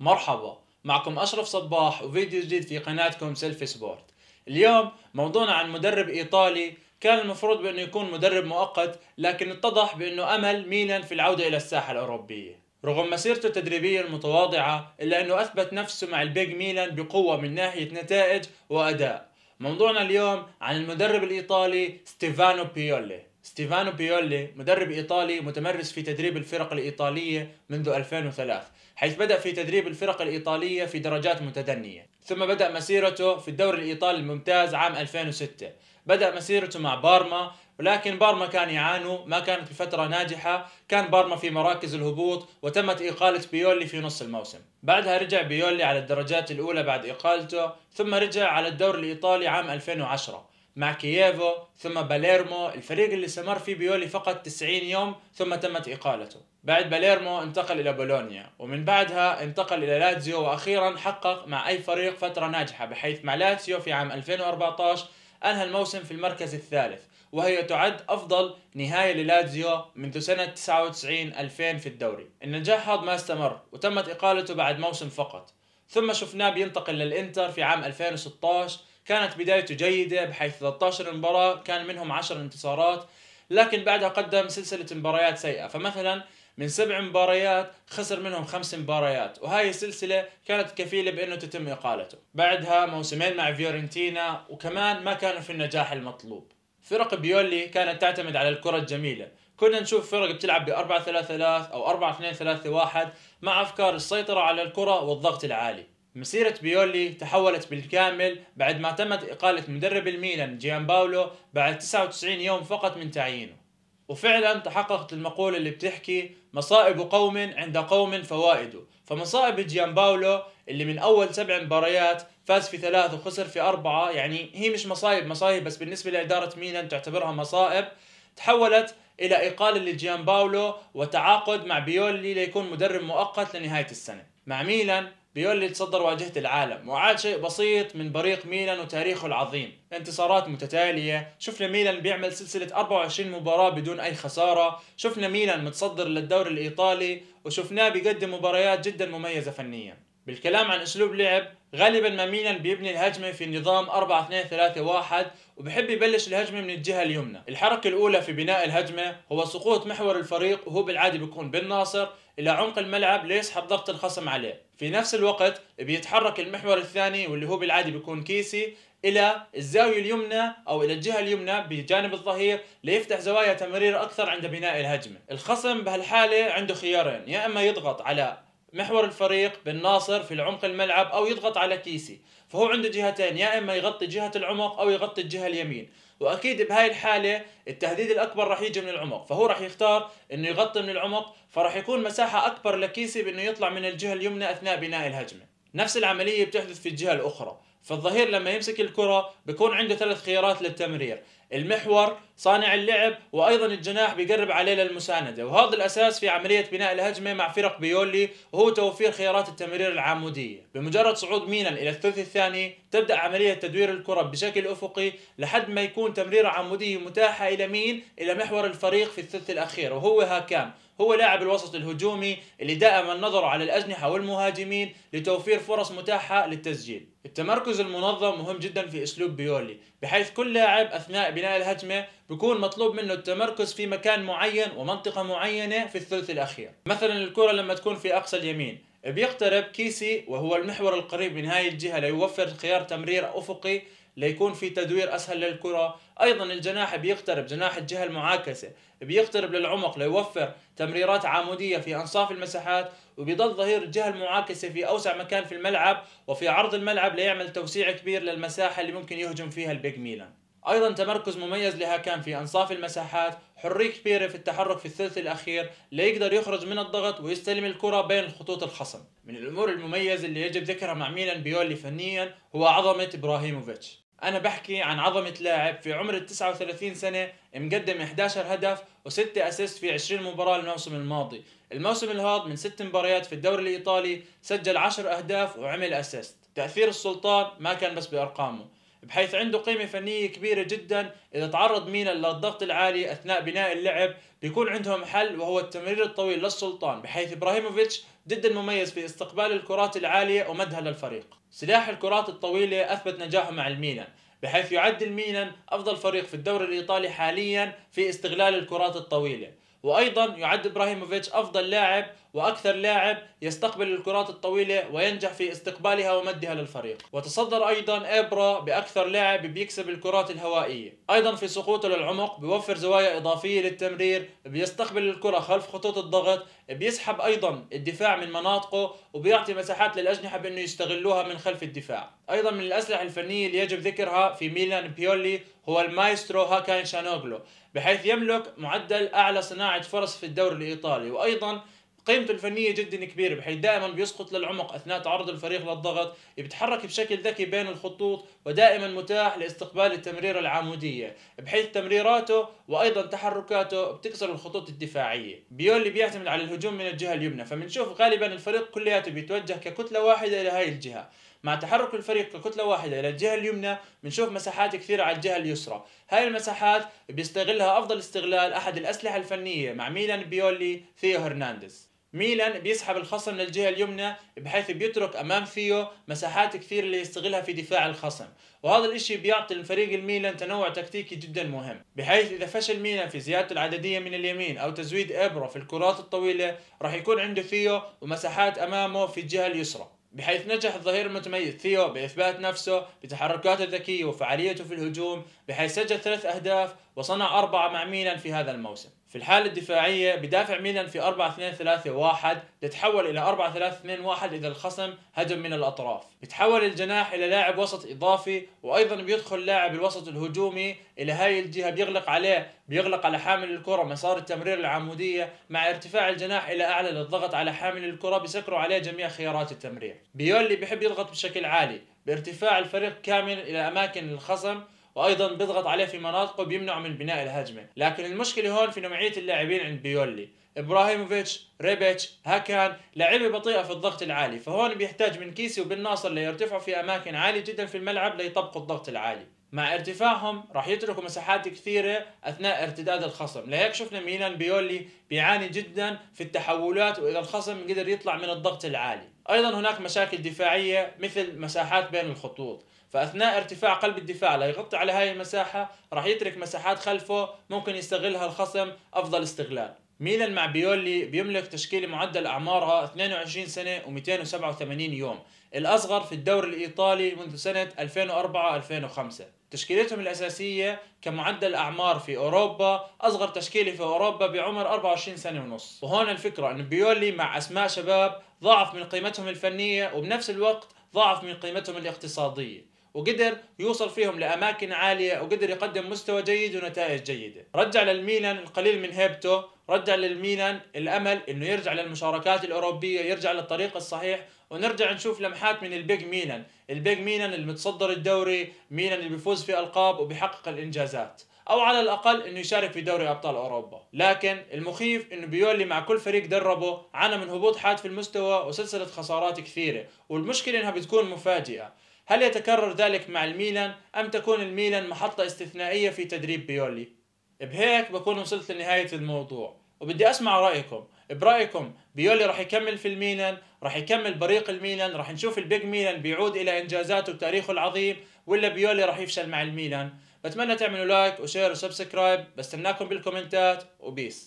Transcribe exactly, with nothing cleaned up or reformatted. مرحبا، معكم أشرف صباح وفيديو جديد في قناتكم سيلفي سبورت. اليوم موضوعنا عن مدرب إيطالي كان المفروض بأنه يكون مدرب مؤقت، لكن اتضح بأنه أمل ميلان في العودة إلى الساحة الأوروبية. رغم مسيرته التدريبية المتواضعة إلا أنه أثبت نفسه مع البيج ميلان بقوة من ناحية نتائج وأداء. موضوعنا اليوم عن المدرب الإيطالي ستيفانو بيولي. ستيفانو بيولي مدرب إيطالي متمرس في تدريب الفرق الإيطالية منذ ألفين وثلاثة، حيث بدأ في تدريب الفرق الإيطالية في درجات متدنية، ثم بدأ مسيرته في الدوري الإيطالي الممتاز عام ألفين وستة. بدأ مسيرته مع بارما، ولكن بارما كان يعانوا، ما كانت الفترة ناجحة، كان بارما في مراكز الهبوط وتمت إقالة بيولي في نص الموسم. بعدها رجع بيولي على الدرجات الأولى بعد إقالته، ثم رجع على الدوري الإيطالي عام ألفين وعشرة مع كييفو ثم باليرمو، الفريق اللي استمر فيه بيولي فقط تسعين يوم ثم تمت إقالته. بعد باليرمو انتقل إلى بولونيا، ومن بعدها انتقل إلى لاتسيو، وأخيرا حقق مع أي فريق فترة ناجحة، بحيث مع لاتسيو في عام ألفين وأربعة عشر أنهى الموسم في المركز الثالث، وهي تعد أفضل نهاية للاتسيو منذ سنة تسعة وتسعين ألفين في الدوري. النجاح هذا ما استمر وتمت إقالته بعد موسم فقط، ثم شفناه بينتقل للإنتر في عام ألفين وستة عشر. كانت بدايته جيدة بحيث ثلاثة عشر مباراة كان منهم عشر انتصارات، لكن بعدها قدم سلسلة مباريات سيئة، فمثلا من سبع مباريات خسر منهم خمس مباريات، وهاي السلسلة كانت كفيلة بأنه تتم إقالته. بعدها موسمين مع فيورنتينا وكمان ما كانوا في النجاح المطلوب. فرق بيولي كانت تعتمد على الكرة الجميلة، كنا نشوف فرق بتلعب ب أربعة ثلاثة ثلاثة أو أربعة اثنين ثلاثة واحد مع أفكار السيطرة على الكرة والضغط العالي. مسيرة بيولي تحولت بالكامل بعد ما تمت إقالة مدرب الميلان جيان باولو بعد تسعة وتسعين يوم فقط من تعيينه، وفعلا تحققت المقولة اللي بتحكي مصائب قوم عند قوم فوائده. فمصائب جيان باولو اللي من أول سبع مباريات فاز في ثلاث وخسر في أربعة، يعني هي مش مصائب مصائب بس بالنسبة لإدارة ميلان تعتبرها مصائب، تحولت إلى إقالة لجيان باولو وتعاقد مع بيولي ليكون مدرب مؤقت لنهاية السنة. مع ميلان بيولي تصدر واجهة العالم، وعاد شيء بسيط من بريق ميلان وتاريخه العظيم، انتصارات متتالية، شفنا ميلان بيعمل سلسلة أربعة وعشرين مباراة بدون أي خسارة، شفنا ميلان متصدر للدوري الإيطالي، وشفناه بيقدم مباريات جدا مميزة فنيا. بالكلام عن أسلوب لعب، غالبا ما ميلان بيبني الهجمة في نظام أربعة اثنين ثلاثة واحد، وبحب يبلش الهجمة من الجهة اليمنى. الحركة الأولى في بناء الهجمة هو سقوط محور الفريق، وهو بالعادة بيكون بالناصر إلى عمق الملعب ليسحب ضغط الخصم عليه. في نفس الوقت بيتحرك المحور الثاني واللي هو بالعادة بيكون كيسي إلى الزاوية اليمنى أو إلى الجهة اليمنى بجانب الظهير ليفتح زوايا تمرير أكثر عند بناء الهجمة. الخصم بهالحالة عنده خيارين، يا إما يضغط على محور الفريق بالناصر في العمق الملعب أو يضغط على كيسي، فهو عنده جهتين، يا إما يغطي جهة العمق أو يغطي الجهة اليمين، وأكيد بهاي الحالة التهديد الأكبر راح يجي من العمق، فهو راح يختار إنه يغطي من العمق، فراح يكون مساحة أكبر لكيسي بإنه يطلع من الجهة اليمنى أثناء بناء الهجمة. نفس العملية بتحدث في الجهة الأخرى، فالظهير لما يمسك الكرة بيكون عنده ثلاث خيارات للتمرير، المحور، صانع اللعب، وأيضا الجناح بيقرب عليه للمساندة، وهذا الأساس في عملية بناء الهجمة مع فرق بيولي، وهو توفير خيارات التمرير العمودية. بمجرد صعود ميلان إلى الثلث الثاني تبدأ عملية تدوير الكرة بشكل أفقي لحد ما يكون تمريرة عمودية متاحة إلى مين؟ إلى محور الفريق في الثلث الأخير، وهو هاكان، هو لاعب الوسط الهجومي اللي دائما نظره على الأجنحة والمهاجمين لتوفير فرص متاحة للتسجيل. التمركز المنظم مهم جدا في أسلوب بيولي، بحيث كل لاعب أثناء بناء الهجمة بيكون مطلوب منه التمركز في مكان معين ومنطقة معينة في الثلث الأخير. مثلا الكرة لما تكون في أقصى اليمين بيقترب كيسي وهو المحور القريب من هاي الجهة ليوفر خيار تمرير أفقي ليكون في تدوير أسهل للكرة. أيضا الجناح بيقترب، جناح الجهة المعاكسة بيقترب للعمق ليوفر تمريرات عمودية في أنصاف المساحات، وبيضل ظهير الجهة المعاكسة في أوسع مكان في الملعب وفي عرض الملعب ليعمل توسيع كبير للمساحة اللي ممكن يهجم فيها البيج ميلان. أيضا تمركز مميز لهاكان في أنصاف المساحات، حرية كبيرة في التحرك في الثلث الأخير ليقدر يخرج من الضغط ويستلم الكرة بين خطوط الخصم. من الأمور المميزة اللي يجب ذكرها مع ميلان بيولي فنيا هو عظمة إبراهيموفيتش. أنا بحكي عن عظمة لاعب في عمر تسعة وثلاثين سنة مقدم إحدى عشر هدف وستة أسيست في عشرين مباراة الموسم الماضي. الموسم الهاد من ست مباريات في الدوري الإيطالي سجل عشر أهداف وعمل أسيست. تأثير السلطان ما كان بس بأرقامه، بحيث عنده قيمة فنية كبيرة جدا. إذا تعرض ميلان للضغط العالي أثناء بناء اللعب بيكون عندهم حل وهو التمرير الطويل للسلطان، بحيث إبراهيموفيتش جدا مميز في استقبال الكرات العالية ومدها للفريق. سلاح الكرات الطويلة أثبت نجاحه مع الميلان، بحيث يعد الميلان أفضل فريق في الدوري الإيطالي حاليا في استغلال الكرات الطويلة، وأيضا يعد إبراهيموفيتش أفضل لاعب وأكثر لاعب يستقبل الكرات الطويلة وينجح في استقبالها ومدها للفريق. وتصدر أيضا إبرا بأكثر لاعب بيكسب الكرات الهوائية. أيضا في سقوطه للعمق بيوفر زوايا إضافية للتمرير، بيستقبل الكرة خلف خطوط الضغط، بيسحب أيضا الدفاع من مناطقه وبيعطي مساحات للأجنحة بأنه يستغلوها من خلف الدفاع. أيضا من الأسلحة الفنية اللي يجب ذكرها في ميلان بيولي هو المايسترو هاكان شانوغلو، بحيث يملك معدل أعلى صناعة فرص في الدوري الإيطالي، وأيضا قيمته الفنية جدا كبيرة بحيث دائما بيسقط للعمق أثناء عرض الفريق للضغط، بيتحرك بشكل ذكي بين الخطوط ودائما متاح لاستقبال التمريرة العمودية، بحيث تمريراته وأيضا تحركاته بتكسر الخطوط الدفاعية. بيولي بيعتمد على الهجوم من الجهة اليمنى، فبنشوف غالبا الفريق كلياته بيتوجه ككتلة واحدة إلى هاي الجهة. مع تحرك الفريق ككتلة واحدة إلى الجهة اليمنى بنشوف مساحات كثيرة على الجهة اليسرى، هاي المساحات بيستغلها أفضل استغلال أحد الأسلحة الفنية مع ميلان بيولي ثيو هرنانديز. ميلان بيسحب الخصم للجهة اليمنى بحيث بيترك أمام ثيو مساحات كثيرة اللي يستغلها في دفاع الخصم، وهذا الاشي بيعطي الفريق الميلان تنوع تكتيكي جدا مهم، بحيث إذا فشل ميلان في زيادته العددية من اليمين أو تزويد إبرا في الكرات الطويلة راح يكون عنده ثيو ومساحات أمامه في الجهة اليسرى. بحيث نجح الظهير المتميز ثيو بإثبات نفسه بتحركاته الذكية وفعاليته في الهجوم، بحيث سجل ثلاث أهداف وصنع أربعة مع ميلان في هذا الموسم. في الحالة الدفاعية بدافع ميلان في أربعة اثنين ثلاثة واحد تتحول إلى أربعة ثلاثة اثنين واحد إذا الخصم هجم من الأطراف. بتحول الجناح إلى لاعب وسط إضافي، وأيضا بيدخل لاعب الوسط الهجومي إلى هاي الجهة بيغلق عليه، بيغلق على حامل الكرة مسار التمرير العمودية، مع ارتفاع الجناح إلى أعلى للضغط على حامل الكرة بيسكروا عليه جميع خيارات التمرير. بيولي بيحب يضغط بشكل عالي بارتفاع الفريق كامل إلى أماكن الخصم، وايضا بيضغط عليه في مناطقه بيمنعه من بناء الهجمه، لكن المشكله هون في نوعيه اللاعبين عند بيولي، ابراهيموفيتش، ريبيتش، هاكان، لاعيبه بطيئه في الضغط العالي، فهون بيحتاج من كيسي وبن ناصر ليرتفعوا في اماكن عاليه جدا في الملعب ليطبقوا الضغط العالي. مع ارتفاعهم راح يتركوا مساحات كثيره اثناء ارتداد الخصم، لهيك شفنا ميلان بيولي بيعاني جدا في التحولات واذا الخصم قدر يطلع من الضغط العالي. ايضا هناك مشاكل دفاعيه مثل مساحات بين الخطوط، فاثناء ارتفاع قلب الدفاع ليغطي على هاي المساحه راح يترك مساحات خلفه ممكن يستغلها الخصم افضل استغلال. ميلان مع بيولي بيملك تشكيله معدل اعمارها اثنين وعشرين سنه ومئتين وسبعة وثمانين يوم، الاصغر في الدوري الايطالي منذ سنه ألفين وأربعة ألفين وخمسة. تشكيلتهم الاساسيه كمعدل اعمار في اوروبا اصغر تشكيله في اوروبا بعمر أربعة وعشرين سنه ونص، وهون الفكره ان بيولي مع اسماء شباب ضاعف من قيمتهم الفنيه وبنفس الوقت ضاعف من قيمتهم الاقتصاديه، وقدر يوصل فيهم لأماكن عالية وقدر يقدم مستوى جيد ونتائج جيدة. رجع للميلان القليل من هيبته، رجع للميلان الأمل أنه يرجع للمشاركات الأوروبية، يرجع للطريق الصحيح، ونرجع نشوف لمحات من البيج ميلان، البيج ميلان المتصدر الدوري، ميلان اللي بيفوز في ألقاب وبيحقق الإنجازات، أو على الأقل أنه يشارك في دوري أبطال أوروبا. لكن المخيف أنه بيولي مع كل فريق دربه عانى من هبوط حاد في المستوى وسلسلة خسارات كثيرة، والمشكلة أنها بتكون مفاجئة. هل يتكرر ذلك مع الميلان أم تكون الميلان محطة استثنائية في تدريب بيولي؟ بهيك بكون وصلت لنهاية الموضوع، وبدي أسمع رأيكم. برأيكم بيولي رح يكمل في الميلان؟ رح يكمل بريق الميلان؟ رح نشوف البيج ميلان بيعود إلى إنجازاته وتاريخه العظيم، ولا بيولي رح يفشل مع الميلان؟ بتمنى تعملوا لايك وشير وسبسكرايب، بستناكم بالكومنتات، وبيس.